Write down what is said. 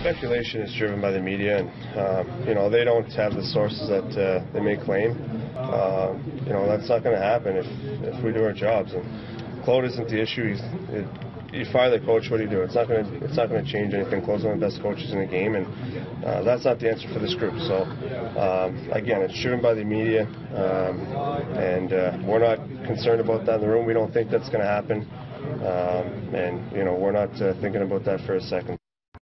Speculation is driven by the media, and they don't have the sources that they may claim. That's not going to happen if we do our jobs. And Claude isn't the issue. You fire the coach, what do you do? It's not going to change anything. Claude's one of the best coaches in the game, and that's not the answer for this group. So again, it's driven by the media, and we're not concerned about that in the room. We don't think that's going to happen, and we're not thinking about that for a second.